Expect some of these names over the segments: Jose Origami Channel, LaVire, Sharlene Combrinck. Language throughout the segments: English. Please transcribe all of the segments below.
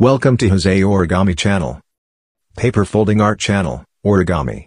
Welcome to Jose Origami Channel. Paper Folding Art Channel, Origami.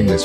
watching this